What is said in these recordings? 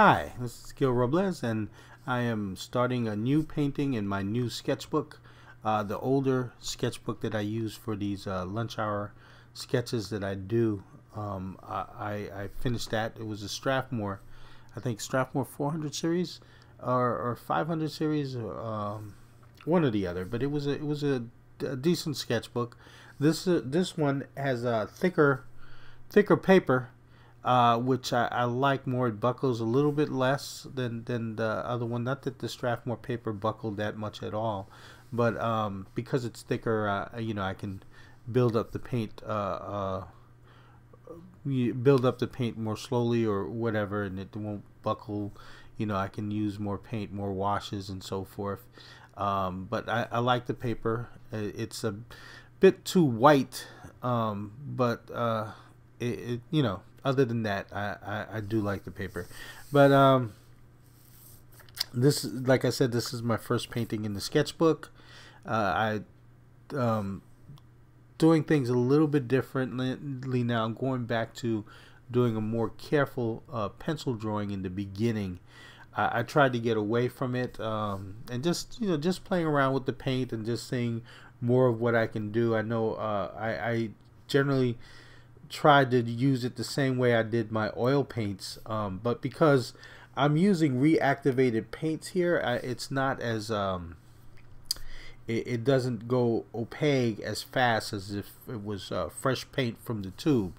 Hi, this is Gil Robles, and I am starting a new painting in my new sketchbook, the older sketchbook that I use for these lunch hour sketches that I do. I finished that. It was a Strathmore, I think Strathmore 400 series or 500 series, one or the other. But it was a decent sketchbook. This one has a thicker paper, which I like more. It buckles a little bit less than the other one. Not that the Strathmore paper buckled that much at all, but because it's thicker, you know, I can build up the paint. Build up the paint more slowly or whatever, and it won't buckle. You know, I can use more paint, more washes, and so forth. But I like the paper. It's a bit too white, but it you know, other than that, I do like the paper. But this, like I said, this is my first painting in the sketchbook. Doing things a little bit differently now. I'm going back to doing a more careful pencil drawing in the beginning. I tried to get away from it, and just, you know, just playing around with the paint and just seeing more of what I can do. I know I generally tried to use it the same way I did my oil paints, but because I'm using reactivated paints here, it's not as it doesn't go opaque as fast as if it was fresh paint from the tube.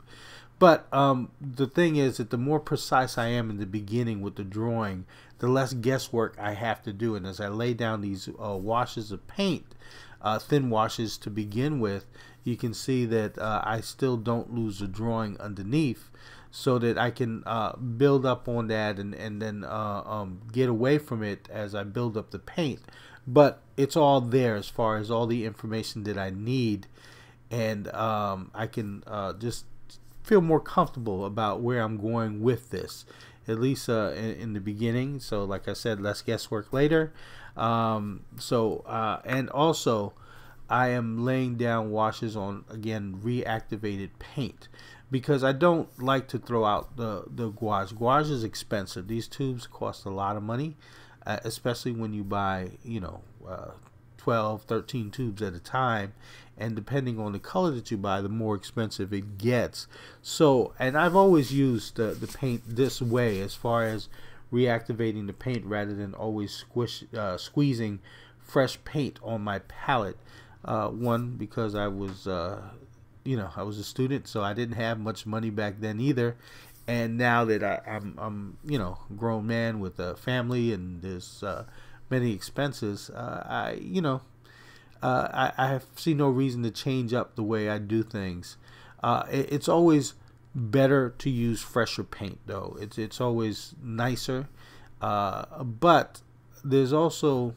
But the thing is that the more precise I am in the beginning with the drawing, the less guesswork I have to do. And as I lay down these washes of paint, thin washes to begin with, you can see that I still don't lose the drawing underneath, so that I can build up on that and then get away from it as I build up the paint. But it's all there as far as all the information that I need, and I can just feel more comfortable about where I'm going with this, at least in the beginning. So like I said, less guesswork later. And also I am laying down washes on, again, reactivated paint, because I don't like to throw out the gouache. Gouache is expensive. These tubes cost a lot of money, especially when you buy, you know, 12, 13 tubes at a time, and depending on the color that you buy, the more expensive it gets. So, and I've always used the paint this way, as far as reactivating the paint rather than always squeezing fresh paint on my palette. One, because I was, you know, I was a student, so I didn't have much money back then either. And now that I'm, you know, a grown man with a family and there's many expenses, I see no reason to change up the way I do things. It's always better to use fresher paint, though. It's always nicer, but there's also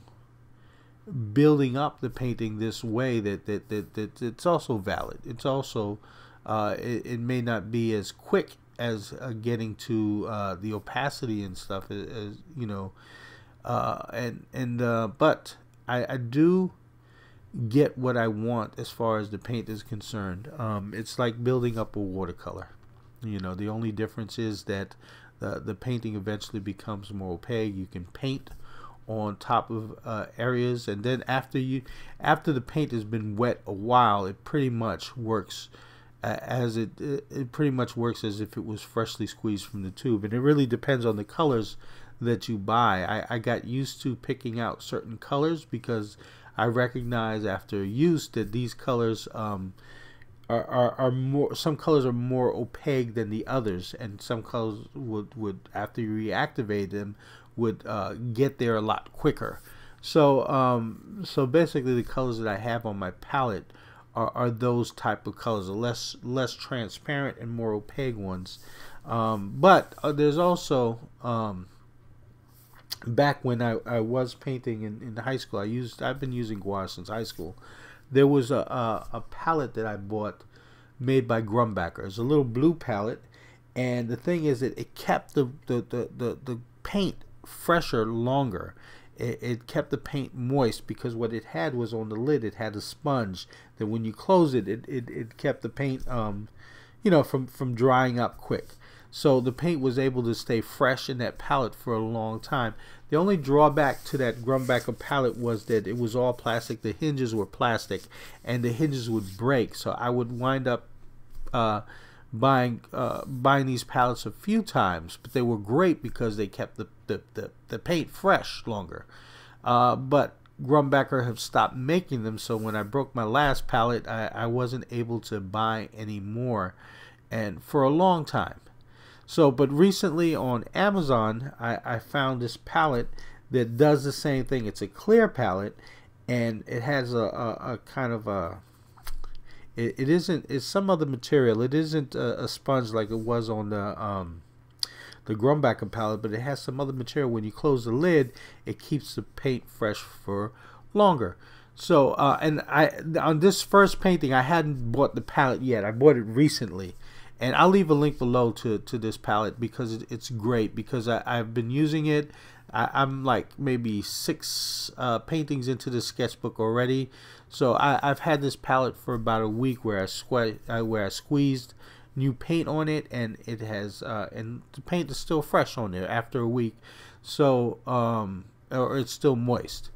building up the painting this way that it's also valid. It's also it may not be as quick as getting to the opacity and stuff, as you know, but I do get what I want as far as the paint is concerned. It's like building up a watercolor. You know, the only difference is that the painting eventually becomes more opaque. You can paint on top of areas, and then after the paint has been wet a while, it pretty much works as it pretty much works as if it was freshly squeezed from the tube. And it really depends on the colors that you buy. I got used to picking out certain colors because I recognize after use that these colors are more. Some colors are more opaque than the others, and some colors would after you reactivate them would get there a lot quicker. So so basically the colors that I have on my palette are those type of colors, less transparent and more opaque ones. But there's also back when I was painting in high school, I've been using gouache since high school. There was a palette that I bought made by Grumbacher. It's a little blue palette, and the thing is that it kept the paint fresher longer. It kept the paint moist, because what it had was on the lid, it had a sponge that when you close it, it kept the paint, you know, from drying up quick. So the paint was able to stay fresh in that palette for a long time. The only drawback to that Grumbacher palette was that it was all plastic. The hinges were plastic and the hinges would break, so I would wind up buying these palettes a few times, but they were great because they kept the paint fresh longer. But Grumbacher have stopped making them, so when I broke my last palette, I wasn't able to buy any more, and for a long time. So, but recently on Amazon, I found this palette that does the same thing. It's a clear palette, and it has a kind of a, it isn't, it's some other material. It isn't a sponge like it was on the Grumbacher palette, but it has some other material. When you close the lid, it keeps the paint fresh for longer. So, and on this first painting, I hadn't bought the palette yet. I bought it recently. And I'll leave a link below to this palette because it's great, because I've been using it. I'm like maybe 6 paintings into the sketchbook already. So I've had this palette for about a week where I squeezed new paint on it, and it has and the paint is still fresh on there after a week. So or it's still moist.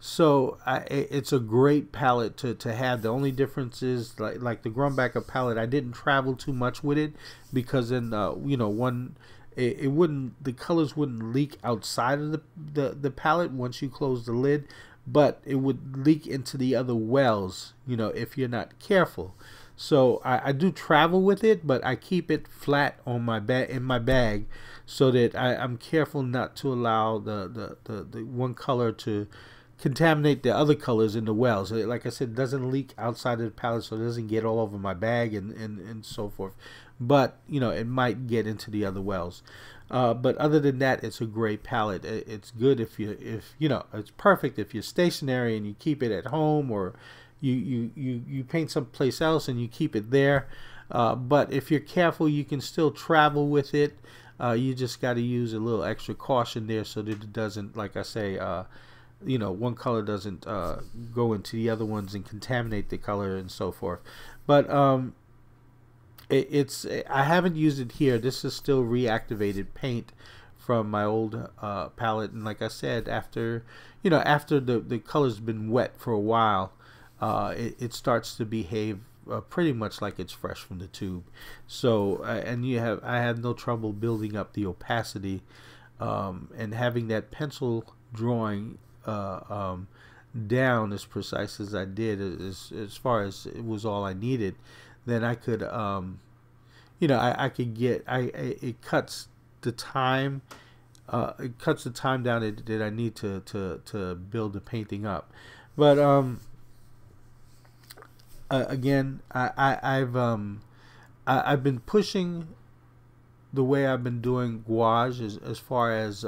So it's a great palette to have. The only difference is like the Grumbacher palette, I didn't travel too much with it, because then you know, it wouldn't, the colors wouldn't leak outside of the palette once you close the lid, but it would leak into the other wells, you know, if you're not careful. So I do travel with it, but I keep it flat on my bag, so that I'm careful not to allow the one color to contaminate the other colors in the wells. Like I said, it doesn't leak outside of the palette, so it doesn't get all over my bag and so forth. But you know, it might get into the other wells. But other than that, it's a great palette. It's good if you know, it's perfect if you're stationary and you keep it at home, or you paint someplace else and you keep it there. But if you're careful, you can still travel with it. You just got to use a little extra caution there, so that it doesn't, like I say, you know, one color doesn't go into the other ones and contaminate the color and so forth. But I haven't used it here. This is still reactivated paint from my old palette, and like I said, after, you know, after the color's been wet for a while, it starts to behave pretty much like it's fresh from the tube. So and I have no trouble building up the opacity, and having that pencil drawing down as precise as I did, as far as it was all I needed. Then I could, you know, I could get, it cuts the time, down that I need to build the painting up. But again, I've been pushing the way I've been doing gouache as far as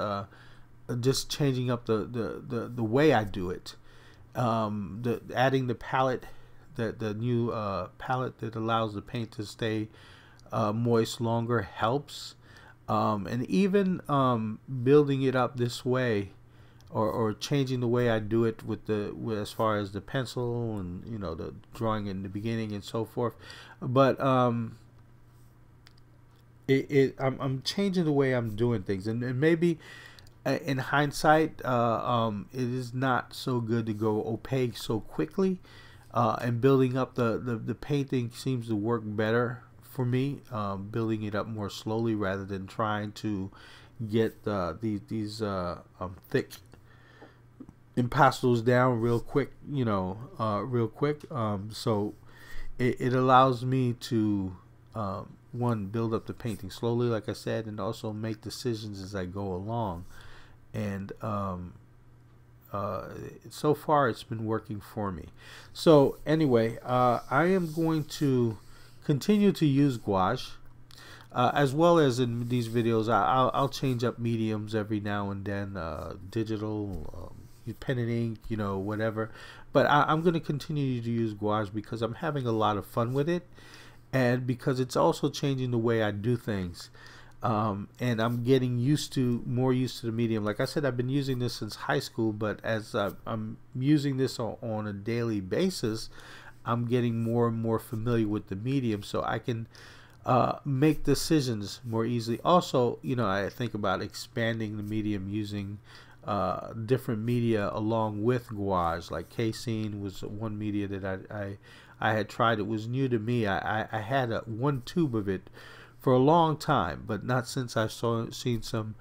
just changing up the way I do it, adding the palette, the new palette that allows the paint to stay moist longer helps, and even building it up this way, or changing the way I do it with as far as the pencil and, you know, the drawing in the beginning and so forth. But I'm changing the way I'm doing things, and maybe in hindsight, it is not so good to go opaque so quickly, and building up the painting seems to work better for me, building it up more slowly rather than trying to get these thick impostils down real quick, you know, real quick. So it allows me to one, build up the painting slowly, like I said, and also make decisions as I go along. And so far it's been working for me. So anyway, I am going to continue to use gouache, as well as in these videos I'll change up mediums every now and then, digital, pen and ink, you know, whatever. But I'm going to continue to use gouache because I'm having a lot of fun with it, and because it's also changing the way I do things. And I'm getting more used to the medium. Like I said, I've been using this since high school, but as I'm using this on a daily basis, I'm getting more and more familiar with the medium, so I can make decisions more easily. Also, you know, I think about expanding the medium using different media along with gouache. Like casein was one media that I had tried. It was new to me. I had one tube of it for a long time, but not since I've seen some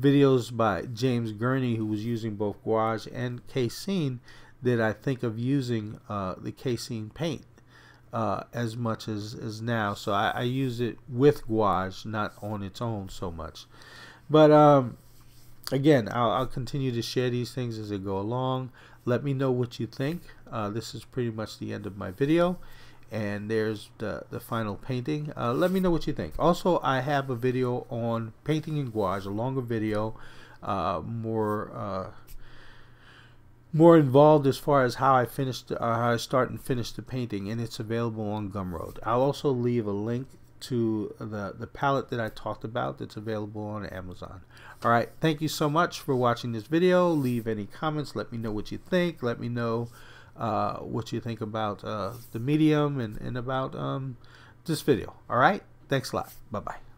videos by James Gurney, who was using both gouache and casein, did I think of using the casein paint as much as now. So I use it with gouache, not on its own so much. But again, I'll continue to share these things as I go along. Let me know what you think. This is pretty much the end of my video, and there's the final painting. Let me know what you think. Also, I have a video on painting in gouache, a longer video, more involved as far as how I finished, how I start and finish the painting, and it's available on Gumroad. I'll also leave a link to the palette that I talked about that's available on Amazon. All right, thank you so much for watching this video. Leave any comments. Let me know what you think. Let me know what you think about the medium and about this video. All right, thanks a lot. Bye-bye.